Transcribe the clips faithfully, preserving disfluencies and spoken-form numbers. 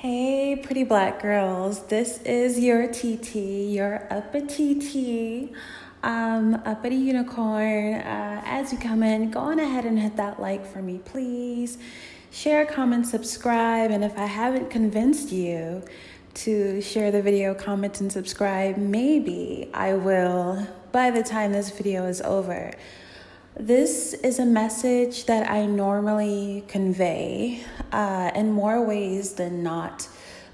Hey, pretty black girls. This is your T T, your Uppity, um, Uppity Unicorn. Uh, as you come in, go on ahead and hit that like for me, please. Share, comment, subscribe. And if I haven't convinced you to share the video, comment, and subscribe, maybe I will by the time this video is over. This is a message that I normally convey uh, in more ways than not,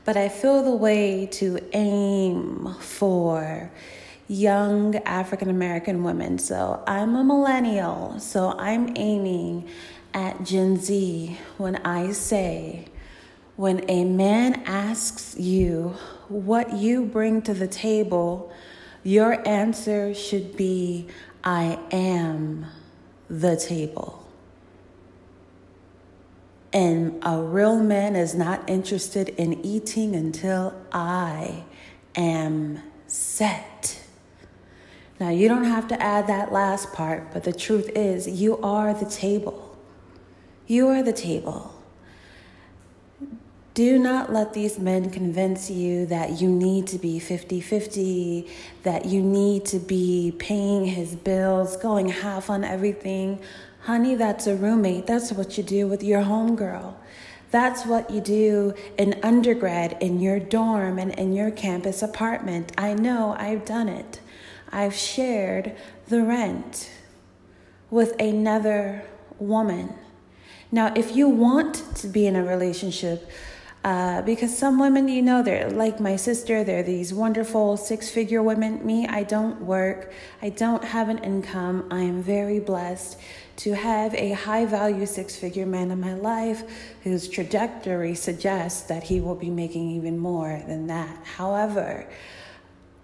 but I feel the way to aim for young African American women. So I'm a millennial, so I'm aiming at Gen Z when I say, when a man asks you what you bring to the table, your answer should be, I am the table. And a real man is not interested in eating until I am set. Now, you don't have to add that last part, but the truth is, you are the table. You are the table. Do not let these men convince you that you need to be fifty-fifty, that you need to be paying his bills, going half on everything. Honey, that's a roommate. That's what you do with your homegirl. That's what you do in undergrad, in your dorm, and in your campus apartment. I know, I've done it. I've shared the rent with another woman. Now, if you want to be in a relationship, Uh, because some women, you know, they're like my sister, they're these wonderful six-figure women. Me, I don't work. I don't have an income. I am very blessed to have a high-value six-figure man in my life whose trajectory suggests that he will be making even more than that. However,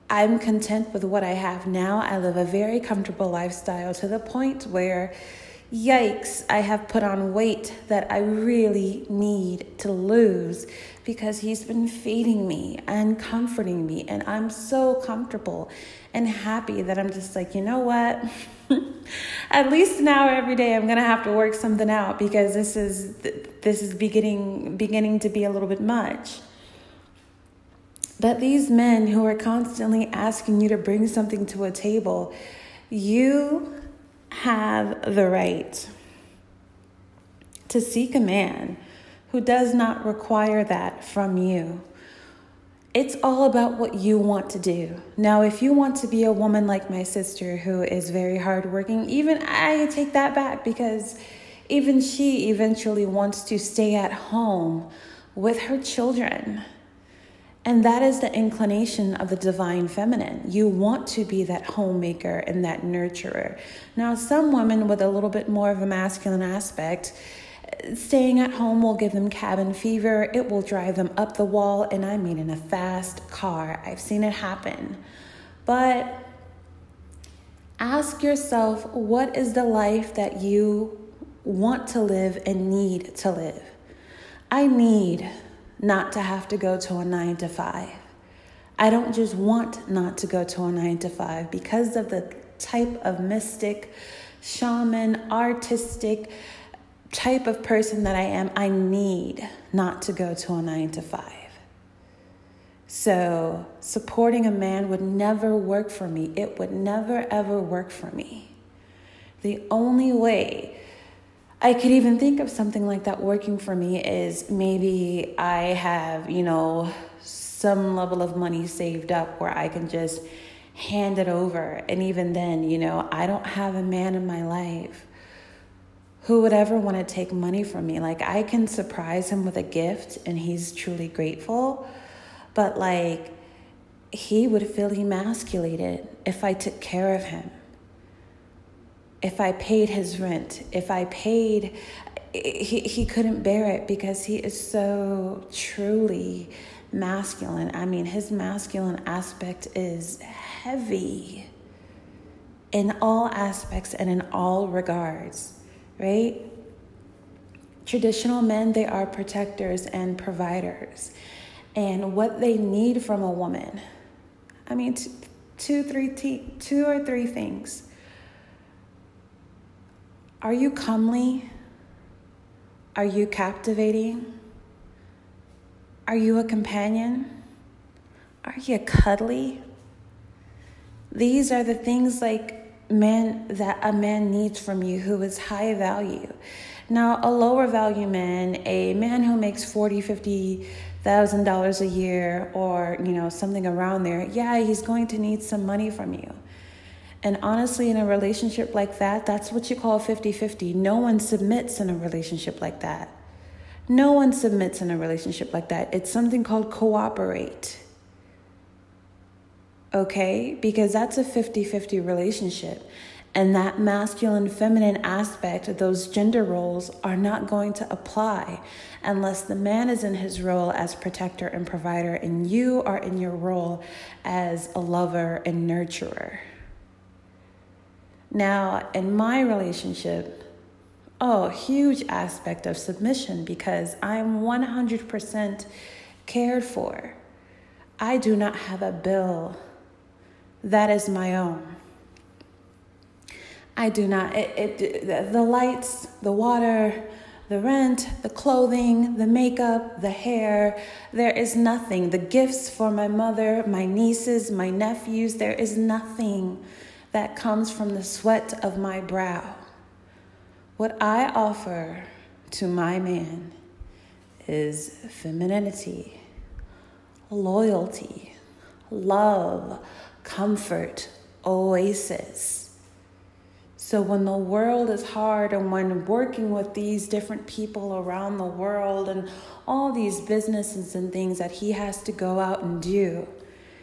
I'm content with what I have now. I live a very comfortable lifestyle to the point where, yikes, I have put on weight that I really need to lose because he's been feeding me and comforting me, and I'm so comfortable and happy that I'm just like, you know what? At least an hour every day I'm going to have to work something out because this is this is beginning beginning to be a little bit much. But these men who are constantly asking you to bring something to a table, you have the right to seek a man who does not require that from you. It's all about what you want to do. Now, if you want to be a woman like my sister who is very hardworking, even I take that back because even she eventually wants to stay at home with her children. And that is the inclination of the divine feminine. You want to be that homemaker and that nurturer. Now, some women with a little bit more of a masculine aspect, staying at home will give them cabin fever. It will drive them up the wall, and I mean in a fast car. I've seen it happen. But ask yourself, what is the life that you want to live and need to live? I need not to have to go to a nine to five. I don't just want not to go to a nine to five because of the type of mystic, shaman, artistic type of person that I am. I need not to go to a nine to five. So supporting a man would never work for me. It would never, ever work for me. The only way I could even think of something like that working for me is maybe I have, you know, some level of money saved up where I can just hand it over. And even then, you know, I don't have a man in my life who would ever want to take money from me. Like, I can surprise him with a gift and he's truly grateful, but like, he would feel emasculated if I took care of him. If I paid his rent, if I paid, he, he couldn't bear it because he is so truly masculine. I mean, his masculine aspect is heavy in all aspects and in all regards, right? Traditional men, they are protectors and providers. And what they need from a woman, I mean, two, two, three, t- two or three things. Are you comely? Are you captivating? Are you a companion? Are you cuddly? These are the things like man that a man needs from you who is high value. Now, a lower value man, a man who makes forty thousand, fifty thousand dollars a year or, you know, something around there, yeah, he's going to need some money from you. And honestly, in a relationship like that, that's what you call fifty-fifty. No one submits in a relationship like that. No one submits in a relationship like that. It's something called cooperate. Okay? Because that's a fifty-fifty relationship. And that masculine-feminine aspect of those gender roles are not going to apply unless the man is in his role as protector and provider and you are in your role as a lover and nurturer. Now, in my relationship, oh, huge aspect of submission because I'm one hundred percent cared for. I do not have a bill that is my own. I do not, it, it, the lights, the water, the rent, the clothing, the makeup, the hair, there is nothing. The gifts for my mother, my nieces, my nephews, there is nothing that comes from the sweat of my brow. What I offer to my man is femininity, loyalty, love, comfort, oasis. So when the world is hard and when working with these different people around the world and all these businesses and things that he has to go out and do,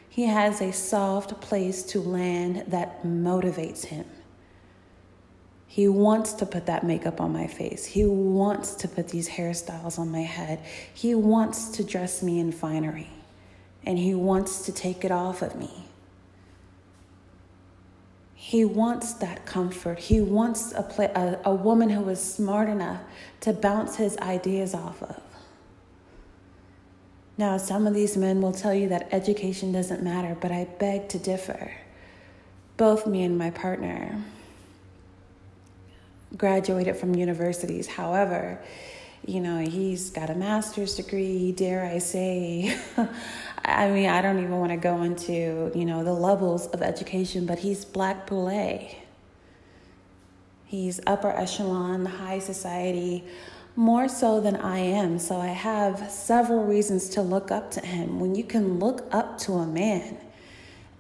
he has a soft place to land that motivates him. He wants to put that makeup on my face. He wants to put these hairstyles on my head. He wants to dress me in finery, and he wants to take it off of me. He wants that comfort. He wants a, play, a a woman who is smart enough to bounce his ideas off of. Now, some of these men will tell you that education doesn't matter, but I beg to differ. Both me and my partner graduated from universities. However, you know, he's got a master's degree, dare I say. I mean, I don't even want to go into, you know, the levels of education, but he's black poulet. He's upper echelon, high society, more so than I am. So I have several reasons to look up to him. When you can look up to a man,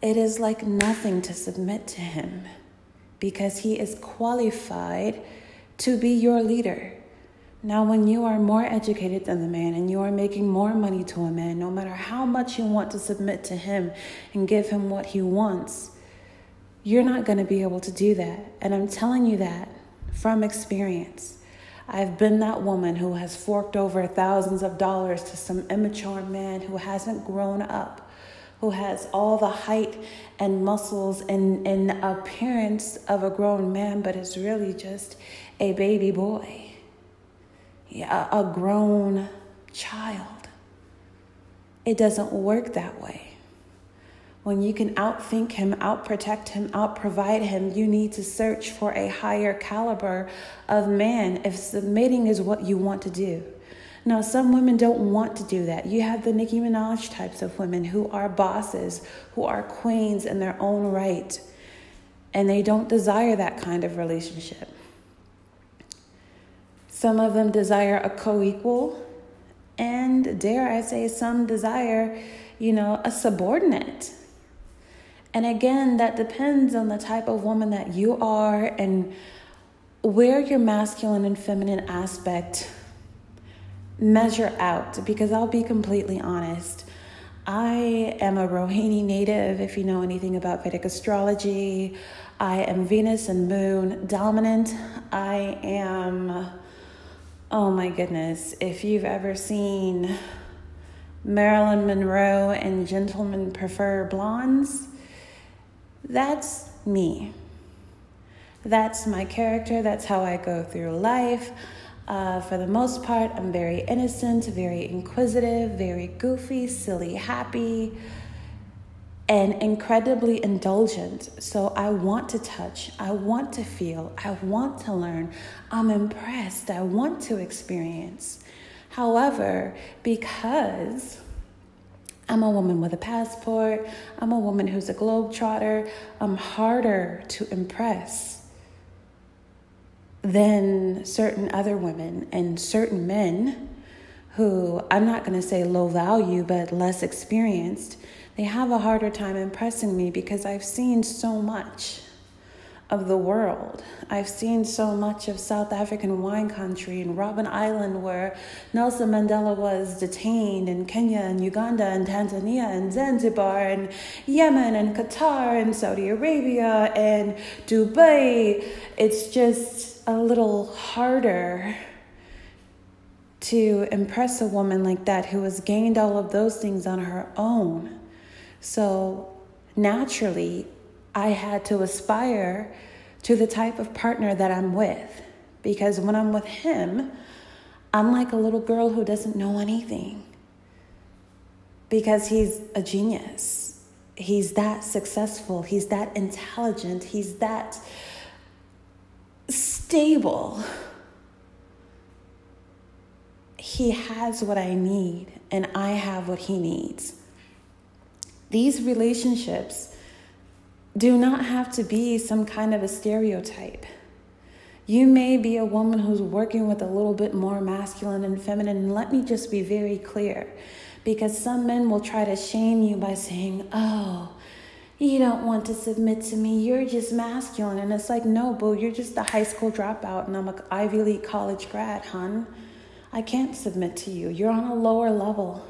it is like nothing to submit to him because he is qualified to be your leader. Now, when you are more educated than the man and you are making more money to a man, no matter how much you want to submit to him and give him what he wants, you're not going to be able to do that. And I'm telling you that from experience. I've been that woman who has forked over thousands of dollars to some immature man who hasn't grown up, who has all the height and muscles and, and appearance of a grown man, but is really just a baby boy. Yeah, a grown child. It doesn't work that way. When you can outthink him, outprotect him, outprovide him, you need to search for a higher caliber of man if submitting is what you want to do. Now, some women don't want to do that. You have the Nicki Minaj types of women who are bosses, who are queens in their own right, and they don't desire that kind of relationship. Some of them desire a co-equal, and dare I say, some desire, you know, a subordinate. And again, that depends on the type of woman that you are and where your masculine and feminine aspect measure out. Because I'll be completely honest, I am a Rohini native, if you know anything about Vedic astrology. I am Venus and Moon dominant. I am... Oh my goodness, if you've ever seen Marilyn Monroe and Gentlemen Prefer Blondes, that's me. That's my character. That's how I go through life. Uh, for the most part, I'm very innocent, very inquisitive, very goofy, silly, happy, and incredibly indulgent. So I want to touch, I want to feel, I want to learn, I'm impressed, I want to experience. However, because I'm a woman with a passport, I'm a woman who's a globetrotter, I'm harder to impress than certain other women and certain men who, I'm not going to say low value, but less experienced. They have a harder time impressing me because I've seen so much of the world. I've seen so much of South African wine country and Robben Island, where Nelson Mandela was detained, and Kenya and Uganda and Tanzania and Zanzibar and Yemen and Qatar and Saudi Arabia and Dubai. It's just a little harder to impress a woman like that who has gained all of those things on her own. So naturally, I had to aspire to the type of partner that I'm with, because when I'm with him, I'm like a little girl who doesn't know anything, because he's a genius. He's that successful. He's that intelligent. He's that stable. He has what I need, and I have what he needs. These relationships do not have to be some kind of a stereotype. You may be a woman who's working with a little bit more masculine and feminine. And let me just be very clear, because some men will try to shame you by saying, oh, you don't want to submit to me, you're just masculine. And it's like, no, boo, you're just a high school dropout and I'm an Ivy League college grad, hun. I can't submit to you. You're on a lower level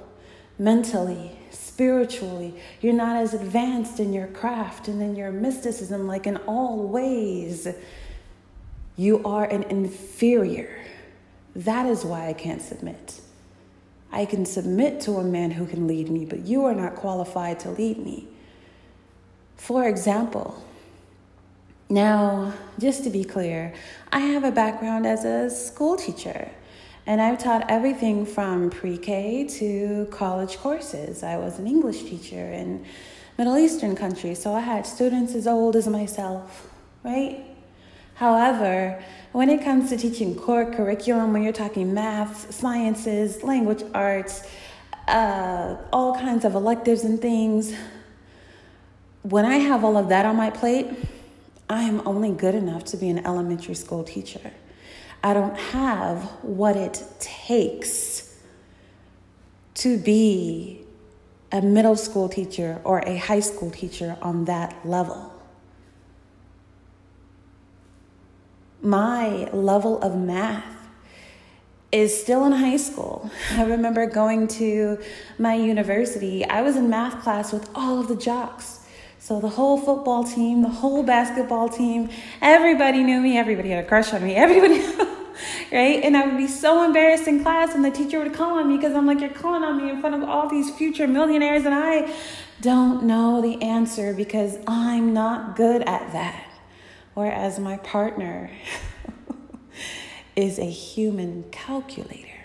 mentally, spiritually. You're not as advanced in your craft and in your mysticism. Like, in all ways, you are an inferior. That is why I can't submit. I can submit to a man who can lead me, but you are not qualified to lead me. For example, now, just to be clear, I have a background as a school teacher. And I've taught everything from pre-K to college courses. I was an English teacher in Middle Eastern countries, so I had students as old as myself, right? However, when it comes to teaching core curriculum, when you're talking math, sciences, language arts, uh, all kinds of electives and things, when I have all of that on my plate, I am only good enough to be an elementary school teacher. I don't have what it takes to be a middle school teacher or a high school teacher on that level. My level of math is still in high school. I remember going to my university. I was in math class with all of the jocks. So the whole football team, the whole basketball team, everybody knew me. Everybody had a crush on me. Everybody, right? And I would be so embarrassed in class, and the teacher would call on me because I'm like, you're calling on me in front of all these future millionaires, and I don't know the answer because I'm not good at that. Whereas my partner is a human calculator.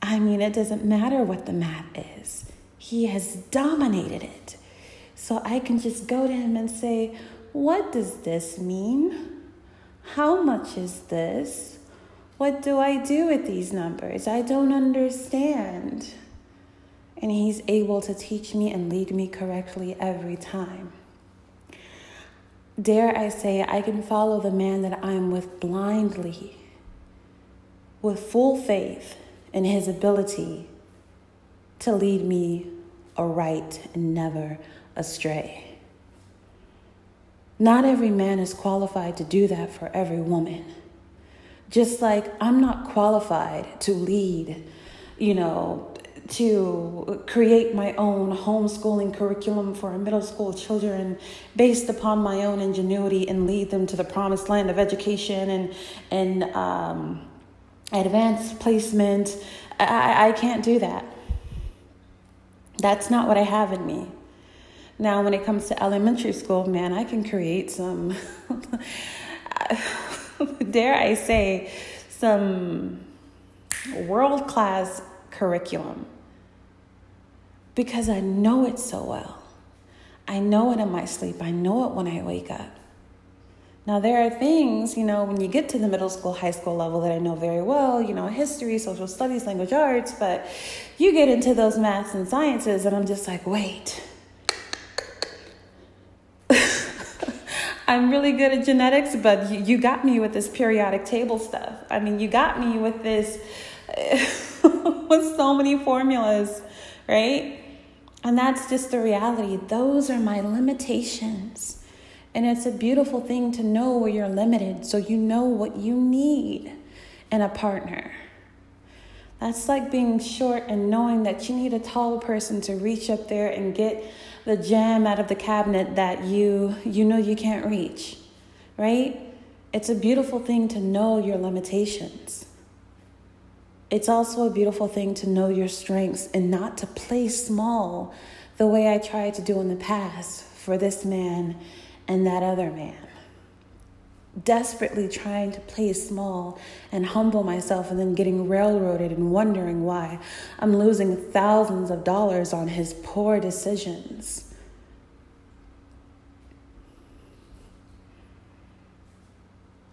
I mean, it doesn't matter what the math is. He has dominated it. So I can just go to him and say, what does this mean? How much is this? What do I do with these numbers? I don't understand. And he's able to teach me and lead me correctly every time. Dare I say, I can follow the man that I'm with blindly, with full faith in his ability to lead me aright and never astray. Not every man is qualified to do that for every woman. Just like I'm not qualified to lead, you know, to create my own homeschooling curriculum for middle school children based upon my own ingenuity and lead them to the promised land of education and and um, advanced placement. I, I can't do that. That's not what I have in me. Now, when it comes to elementary school, man, I can create some, dare I say, some world-class curriculum, because I know it so well. I know it in my sleep. I know it when I wake up. Now, there are things, you know, when you get to the middle school, high school level that I know very well, you know, history, social studies, language arts, but you get into those maths and sciences and I'm just like, wait, I'm really good at genetics, but you, you got me with this periodic table stuff. I mean, you got me with this, with so many formulas, right? And that's just the reality. Those are my limitations. And it's a beautiful thing to know where you're limited so you know what you need in a partner. That's like being short and knowing that you need a taller person to reach up there and get the jam out of the cabinet that you you know you can't reach, right? It's a beautiful thing to know your limitations. It's also a beautiful thing to know your strengths and not to play small the way I tried to do in the past for this man and that other man, desperately trying to play small and humble myself and then getting railroaded and wondering why I'm losing thousands of dollars on his poor decisions.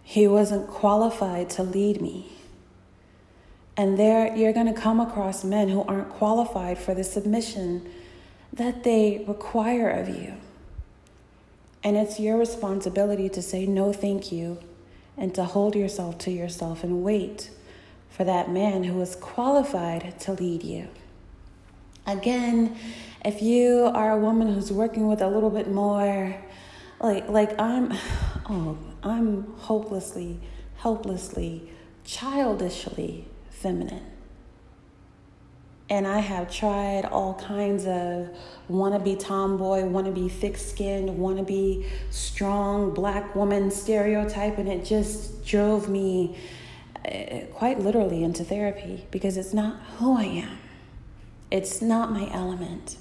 He wasn't qualified to lead me. And there you're going to come across men who aren't qualified for the submission that they require of you. And it's your responsibility to say no thank you and to hold yourself to yourself and wait for that man who is qualified to lead you. Again, if you are a woman who's working with a little bit more, like like I'm, oh, I'm hopelessly, helplessly, childishly feminine. And I have tried all kinds of wannabe tomboy, wannabe thick-skinned, wannabe strong black woman stereotype, and it just drove me uh, quite literally into therapy because it's not who I am. It's not my element.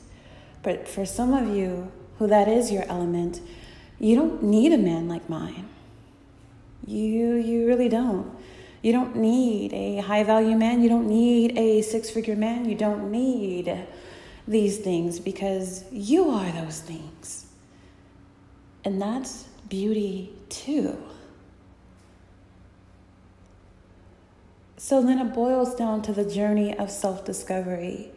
But for some of you who that is your element, you don't need a man like mine. You, you really don't. You don't need a high-value man. You don't need a six-figure man. You don't need these things because you are those things. And that's beauty too. So then it boils down to the journey of self-discovery,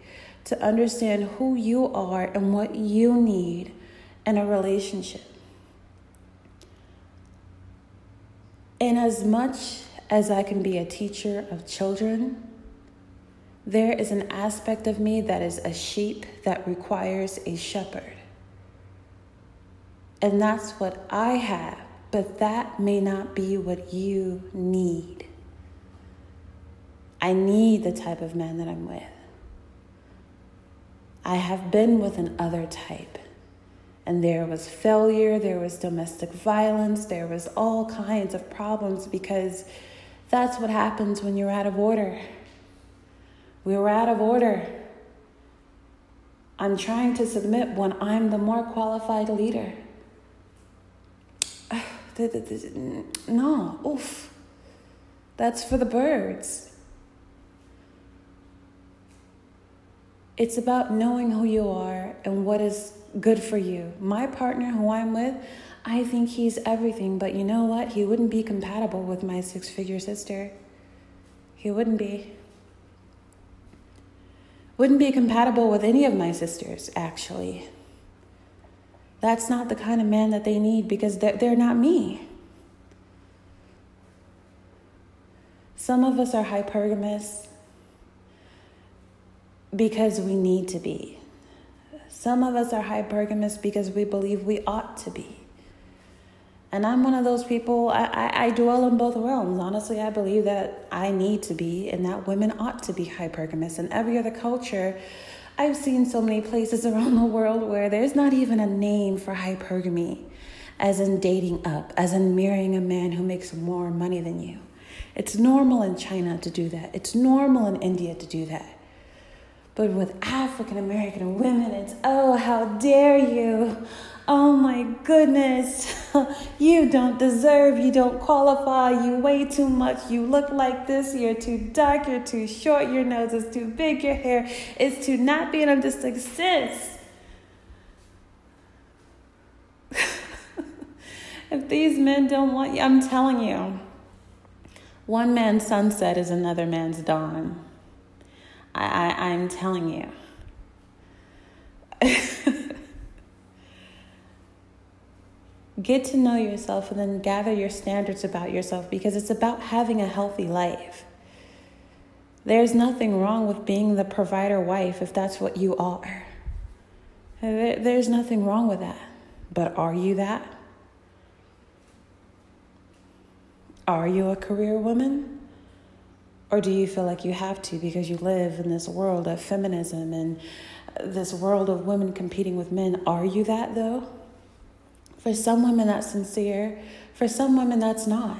to understand who you are and what you need in a relationship. And as much as I can be a teacher of children, there is an aspect of me that is a sheep that requires a shepherd. And that's what I have, but that may not be what you need. I need the type of man that I'm with. I have been with another type. And there was failure, there was domestic violence, there was all kinds of problems because that's what happens when you're out of order. We were out of order. I'm trying to submit when I'm the more qualified leader. No, oof. That's for the birds. It's about knowing who you are and what is good for you. My partner who I'm with, I think he's everything, but you know what? He wouldn't be compatible with my six-figure sister. He wouldn't be. Wouldn't be compatible with any of my sisters, actually. That's not the kind of man that they need because they're, they're not me. Some of us are hypergamous because we need to be. Some of us are hypergamous because we believe we ought to be. And I'm one of those people, I, I, I dwell in both realms. Honestly, I believe that I need to be and that women ought to be hypergamous. In every other culture, I've seen so many places around the world where there's not even a name for hypergamy, as in dating up, as in marrying a man who makes more money than you. It's normal in China to do that. It's normal in India to do that. But with African American women, it's, oh, how dare you? Oh my goodness, you don't deserve, you don't qualify, you weigh too much, you look like this, you're too dark, you're too short, your nose is too big, your hair is too nappy, and I'm just like, sis. If these men don't want you, I'm telling you. One man's sunset is another man's dawn. I, I, I'm telling you. Get to know yourself and then gather your standards about yourself, because it's about having a healthy life. There's nothing wrong with being the provider wife if that's what you are. There's nothing wrong with that. But are you that? Are you a career woman? Or do you feel like you have to because you live in this world of feminism and this world of women competing with men? Are you that, though? For some women, that's sincere. For some women, that's not.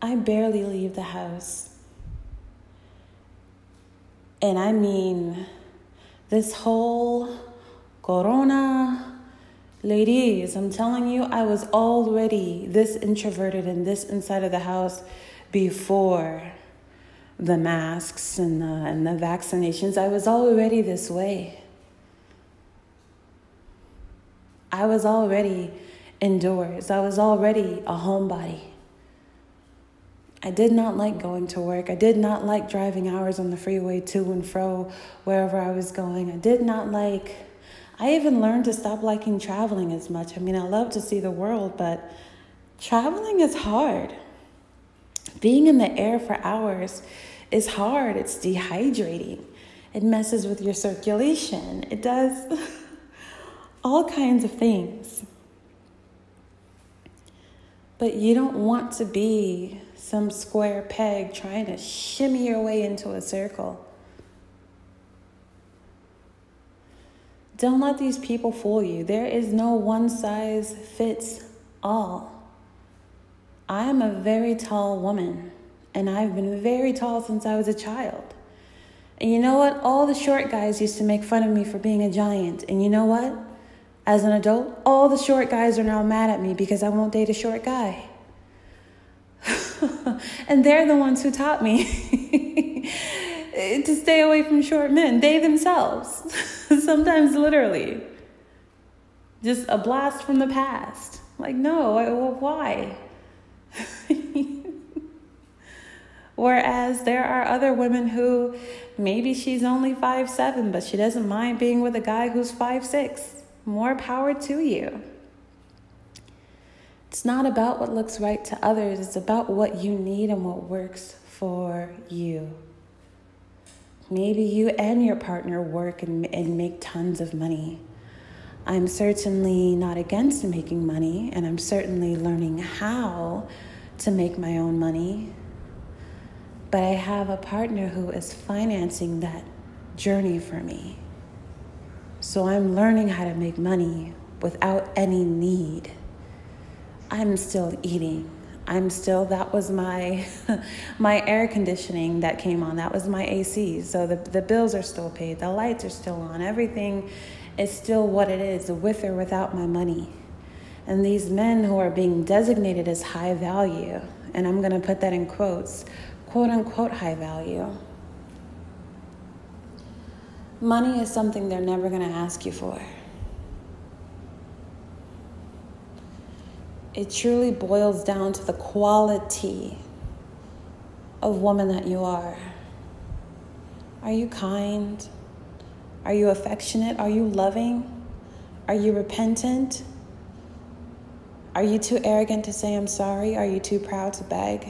I barely leave the house. And I mean, this whole corona, ladies, I'm telling you, I was already this introverted and this inside of the house before the masks and the, and the vaccinations. I was already this way. I was already indoors. I was already a homebody. I did not like going to work. I did not like driving hours on the freeway to and fro wherever I was going. I did not like, I even learned to stop liking traveling as much. I mean, I love to see the world, but traveling is hard. Being in the air for hours is hard. It's dehydrating. It messes with your circulation. It does all kinds of things. But you don't want to be some square peg trying to shimmy your way into a circle. Don't let these people fool you. There is no one size fits all. I am a very tall woman, and I've been very tall since I was a child. And you know what? All the short guys used to make fun of me for being a giant. And you know what? As an adult, all the short guys are now mad at me because I won't date a short guy. And they're the ones who taught me to stay away from short men. They themselves, sometimes literally. Just a blast from the past. Like, no, I, well, why? Whereas there are other women who maybe she's only five seven, but she doesn't mind being with a guy who's five six. More power to you. It's not about what looks right to others. It's about what you need and what works for you. Maybe you and your partner work and, and make tons of money. I'm certainly not against making money, and I'm certainly learning how to make my own money. But I have a partner who is financing that journey for me. So I'm learning how to make money without any need. I'm still eating. I'm still, that was my my air conditioning that came on. That was my A C. So the, the bills are still paid. The lights are still on. Everything is still what it is, with or without my money. And these men who are being designated as high value, and I'm going to put that in quotes, quote unquote high value. Money is something they're never going to ask you for. It truly boils down to the quality of woman that you are. Are you kind? Are you affectionate? Are you loving? Are you repentant? Are you too arrogant to say I'm sorry? Are you too proud to beg?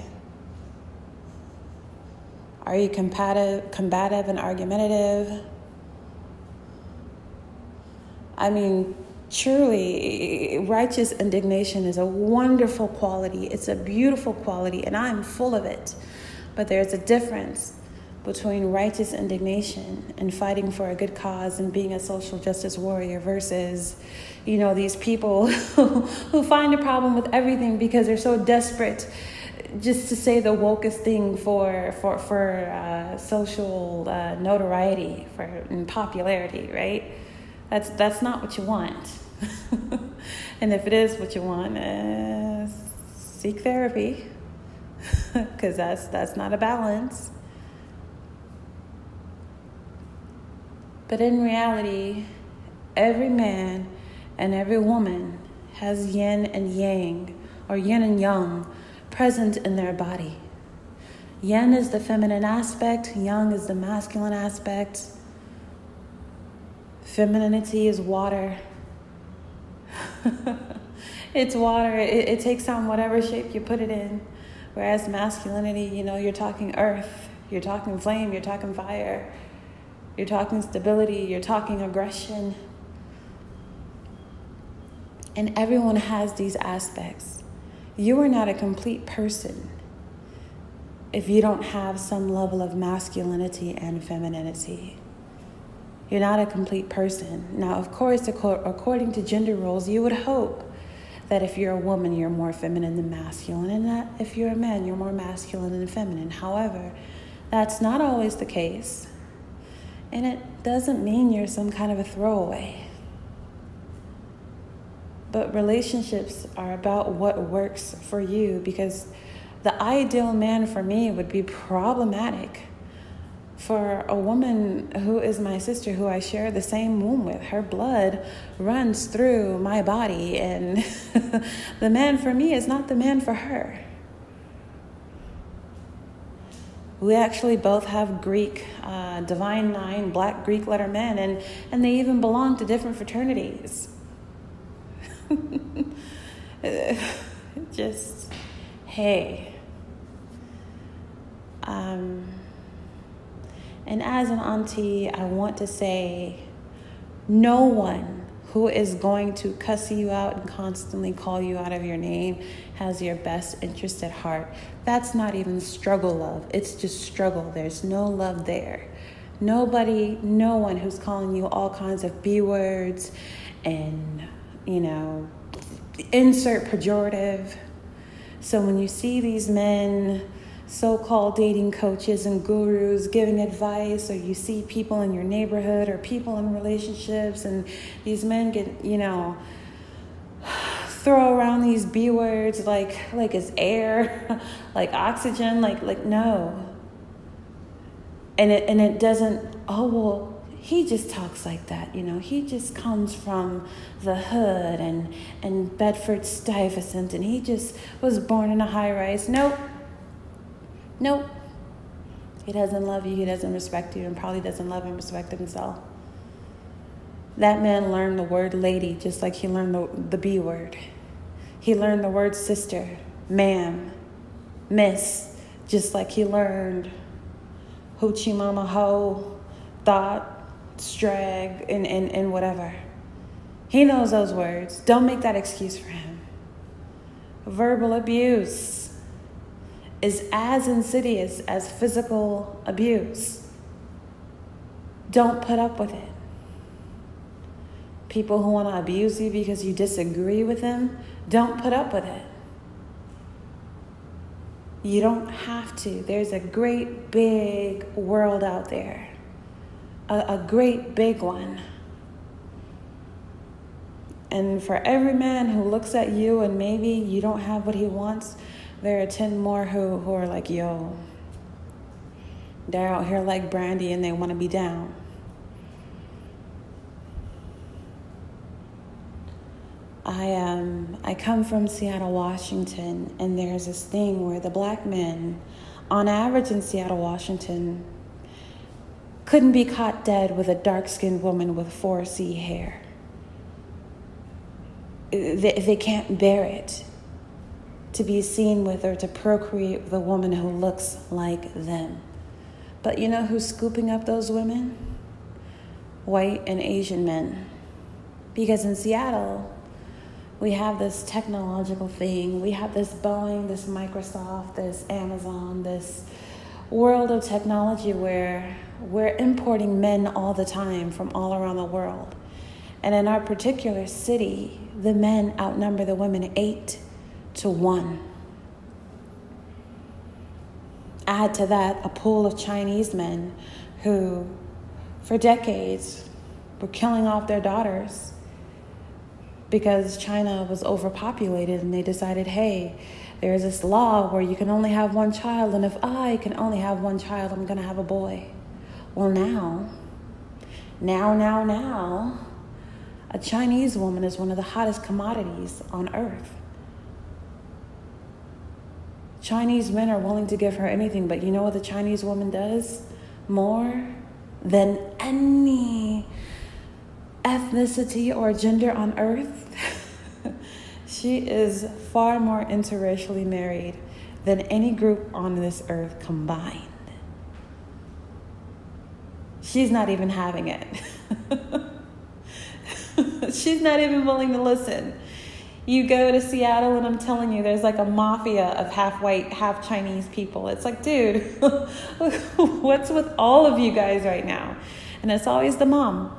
Are you combative, combative and argumentative? I mean, truly, righteous indignation is a wonderful quality. It's a beautiful quality, and I'm full of it. But there's a difference between righteous indignation and fighting for a good cause and being a social justice warrior versus, you know, these people who find a problem with everything because they're so desperate just to say the wokest thing for for, for uh, social uh, notoriety for and popularity, right? That's that's not what you want. And if it is what you want, uh, seek therapy, because that's that's not a balance. But in reality, every man and every woman has yin and yang, or yin and yang, present in their body. Yin is the feminine aspect, yang is the masculine aspect. Femininity is water. It's water. It, it takes on whatever shape you put it in. Whereas masculinity, you know, you're talking earth, you're talking flame, you're talking fire, you're talking stability, you're talking aggression. And everyone has these aspects. You are not a complete person if you don't have some level of masculinity and femininity. You're not a complete person. Now, of course, according to gender roles, you would hope that if you're a woman, you're more feminine than masculine, and that if you're a man, you're more masculine than feminine. However, that's not always the case, and it doesn't mean you're some kind of a throwaway. But relationships are about what works for you, because the ideal man for me would be problematic for a woman who is my sister, who I share the same womb with. Her blood runs through my body, and the man for me is not the man for her. We actually both have Greek, uh, Divine Nine, Black Greek letter men, and, and they even belong to different fraternities. Just, hey. Um... And as an auntie, I want to say, no one who is going to cuss you out and constantly call you out of your name has your best interest at heart. That's not even struggle love. It's just struggle. There's no love there. Nobody, no one who's calling you all kinds of B words and, you know, insert pejorative. So when you see these men, so-called dating coaches and gurus giving advice, or you see people in your neighborhood or people in relationships, and these men get, you know, throw around these B words like like it's air, like oxygen, like like no. And it and it doesn't, oh well, he just talks like that, you know, he just comes from the hood and and Bedford Stuyvesant, and he just was born in a high rise. Nope. Nope. He doesn't love you, he doesn't respect you, and probably doesn't love and respect himself. That man learned the word lady just like he learned the, the B word. He learned the word sister, ma'am, miss, just like he learned hoochie mama ho, thought, strag, and, and, and whatever. He knows those words. Don't make that excuse for him. Verbal abuse is as insidious as physical abuse. Don't put up with it. People who want to abuse you because you disagree with them, don't put up with it. You don't have to. There's a great big world out there, a, a great big one. And for every man who looks at you and maybe you don't have what he wants, there are ten more who, who are like, yo, they're out here like Brandy and they want to be down. I um I come from Seattle, Washington, and there's this thing where the black men, on average in Seattle, Washington, couldn't be caught dead with a dark-skinned woman with four C hair. They, they can't bear it. To be seen with or to procreate with a woman who looks like them. But you know who's scooping up those women? White and Asian men. Because in Seattle, we have this technological thing. We have this Boeing, this Microsoft, this Amazon, this world of technology where we're importing men all the time from all around the world. And in our particular city, the men outnumber the women eight to one. Add to that a pool of Chinese men who, for decades, were killing off their daughters because China was overpopulated, and they decided, hey, there's this law where you can only have one child, and if I can only have one child, I'm going to have a boy. Well, now, now, now, now, A Chinese woman is one of the hottest commodities on earth. Chinese men are willing to give her anything, but you know what the Chinese woman does more than any ethnicity or gender on earth? She is far more interracially married than any group on this earth combined. She's not even having it. She's not even willing to listen. You go to Seattle and I'm telling you, there's like a mafia of half white, half Chinese people. It's like, dude, what's with all of you guys right now? And it's always the mom.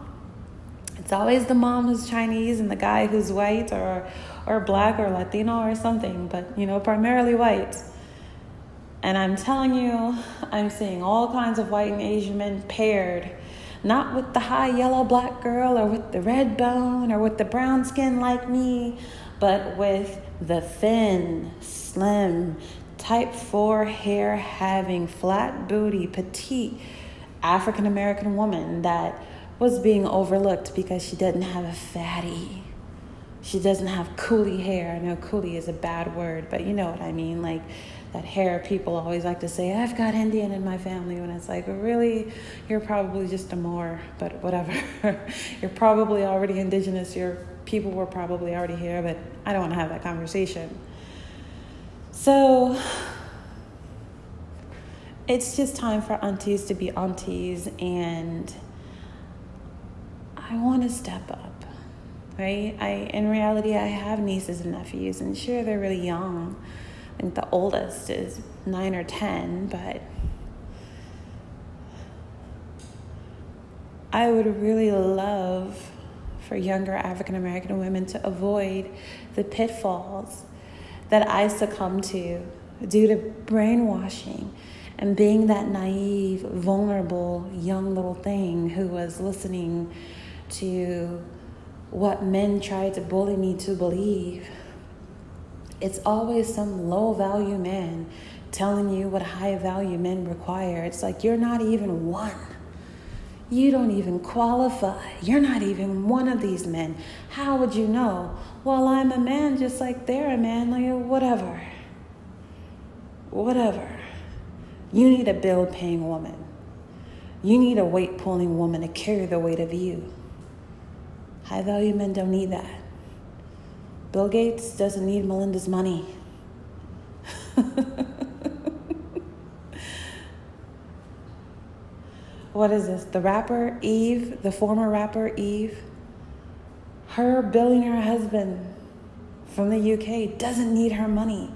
It's always the mom who's Chinese and the guy who's white or, or black or Latino or something, but you know, primarily white. And I'm telling you, I'm seeing all kinds of white and Asian men paired. Not with the high yellow black girl or with the red bone or with the brown skin like me, but with the thin, slim, type four hair having flat booty, petite African-American woman that was being overlooked because she doesn't have a fatty. She doesn't have coolie hair. I know coolie is a bad word, but you know what I mean. Like that hair, people always like to say, I've got Indian in my family. When it's like, well, really, you're probably just a Moor, but whatever. You're probably already indigenous. Your people were probably already here, but I don't want to have that conversation. So it's just time for aunties to be aunties. And I want to step up. Right? I, in reality, I have nieces and nephews, and sure, they're really young. I think the oldest is nine or ten, but I would really love for younger African American women to avoid the pitfalls that I succumbed to due to brainwashing and being that naive, vulnerable, young little thing who was listening to what men tried to bully me to believe. It's always some low-value man telling you what high-value men require. It's like, you're not even one. You don't even qualify. You're not even one of these men. How would you know? Well, I'm a man just like they're a man. Like, whatever. Whatever. You need a bill-paying woman. You need a weight-pulling woman to carry the weight of you. High-value men don't need that. Bill Gates doesn't need Melinda's money. What is this? The rapper Eve, the former rapper Eve, her billionaire husband from the U K doesn't need her money.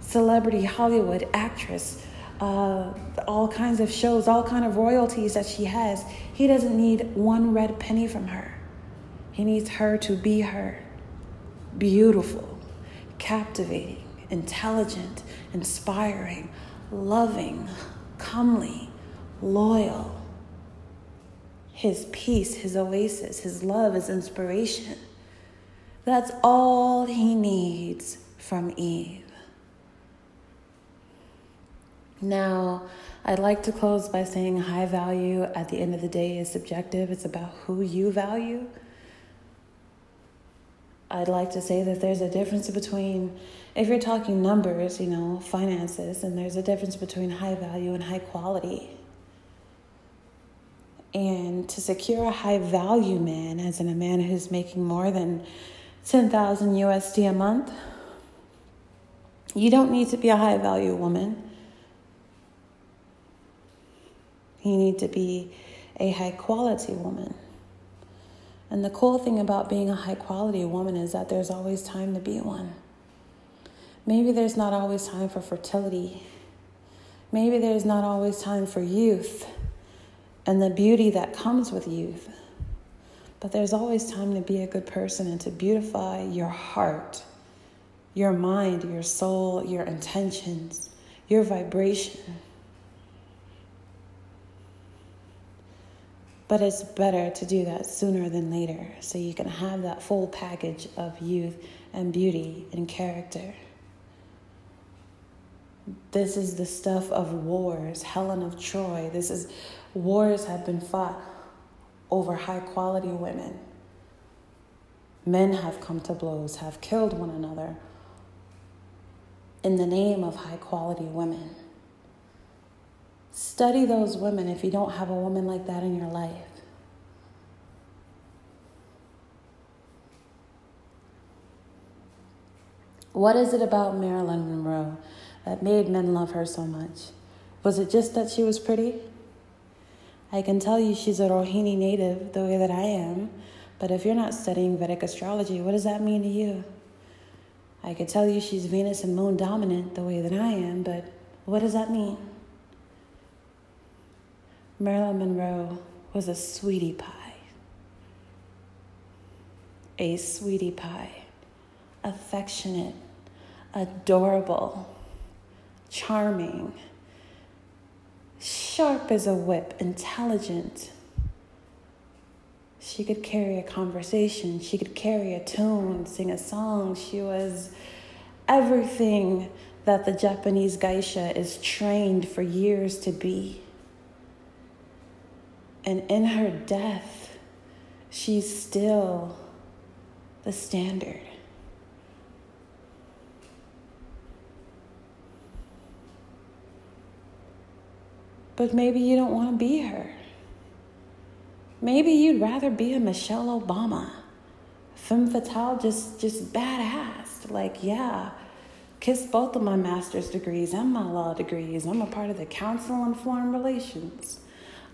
Celebrity, Hollywood, actress, Uh, all kinds of shows, all kinds of royalties that she has. He doesn't need one red penny from her. He needs her to be her. Beautiful, captivating, intelligent, inspiring, loving, comely, loyal. His peace, his oasis, his love, his inspiration. That's all he needs from Eve. Now, I'd like to close by saying high value at the end of the day is subjective. It's about who you value. I'd like to say that there's a difference between, if you're talking numbers, you know, finances, and there's a difference between high value and high quality. And to secure a high value man, as in a man who's making more than ten thousand U S D a month, you don't need to be a high value woman. You need to be a high-quality woman. And the cool thing about being a high-quality woman is that there's always time to be one. Maybe there's not always time for fertility. Maybe there's not always time for youth and the beauty that comes with youth. But there's always time to be a good person and to beautify your heart, your mind, your soul, your intentions, your vibration. But it's better to do that sooner than later so you can have that full package of youth and beauty and character. This is the stuff of wars, Helen of Troy. This is, wars have been fought over high quality women. Men have come to blows, have killed one another in the name of high-quality women. Study those women if you don't have a woman like that in your life. What is it about Marilyn Monroe that made men love her so much? Was it just that she was pretty? I can tell you she's a Rohini native the way that I am, but if you're not studying Vedic astrology, what does that mean to you? I could tell you she's Venus and Moon dominant the way that I am, but what does that mean? Marilyn Monroe was a sweetie pie. A sweetie pie. Affectionate, adorable, charming, sharp as a whip, intelligent. She could carry a conversation. She could carry a tune, sing a song. She was everything that the Japanese geisha is trained for years to be. And in her death, she's still the standard. But maybe you don't want to be her. Maybe you'd rather be a Michelle Obama. Femme fatale, just, just badass. Like, yeah, kiss both of my master's degrees and my law degrees. I'm a part of the Council on Foreign Relations.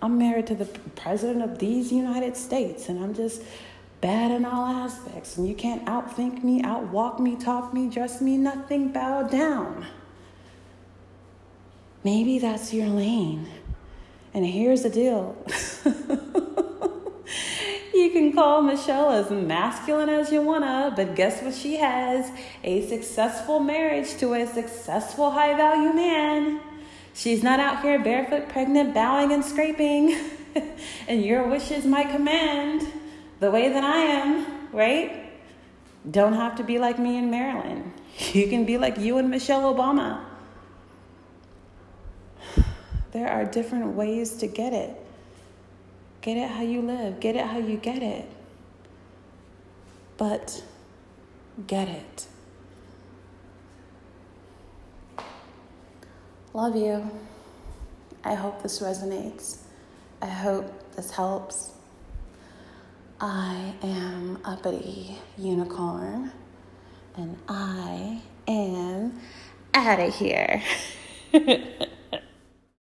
I'm married to the president of these United States, and I'm just bad in all aspects. And you can't outthink me, outwalk me, talk me, dress me, nothing, bow down. Maybe that's your lane. And here's the deal. You can call Michelle as masculine as you wanna, but guess what she has? A successful marriage to a successful high-value man. She's not out here barefoot, pregnant, bowing and scraping. And your wish is my command, the way that I am, right? Don't have to be like me and Marilyn. You can be like you and Michelle Obama. There are different ways to get it. Get it how you live. Get it how you get it. But get it. Love you. I hope this resonates. I hope this helps. I am Uppity Unicorn, and I am out of here.